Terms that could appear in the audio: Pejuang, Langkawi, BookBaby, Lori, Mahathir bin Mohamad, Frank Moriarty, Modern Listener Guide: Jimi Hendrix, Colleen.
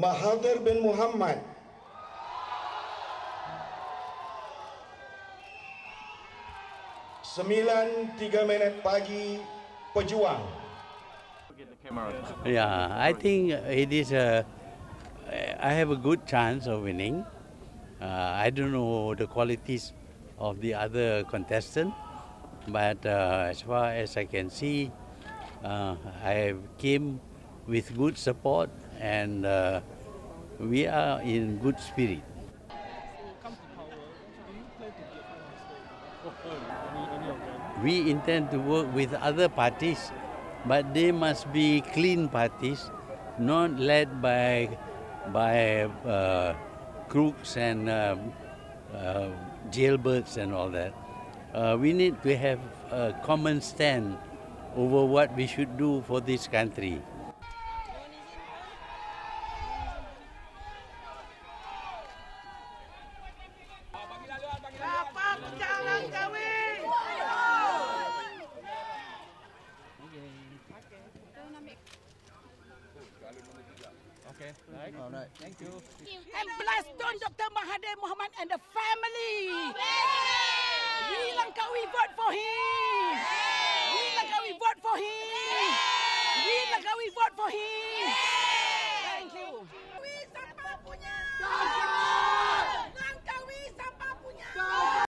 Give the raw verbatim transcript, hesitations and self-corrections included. Mahathir bin Mohamad. sembilan tiga minit pagi, Pejuang. Yeah, I think it is a, I have a good chance of winning. Uh, I don't know the qualities of the other contestant, but uh, as far as I can see, uh, I came with good support and uh, we are in good spirit. We intend to work with other parties, but they must be clean parties, not led by by uh, crooks and uh, uh, jailbirds and all that. Uh, we need to have a common stand over what we should do for this country. Okay. Right. All right. Thank you. And bless Doctor Mahathir Mohamad and the family. Yay! We Langkawi vote for him. Yay! We Langkawi vote for him. Yay! We Langkawi vote for him. Yay!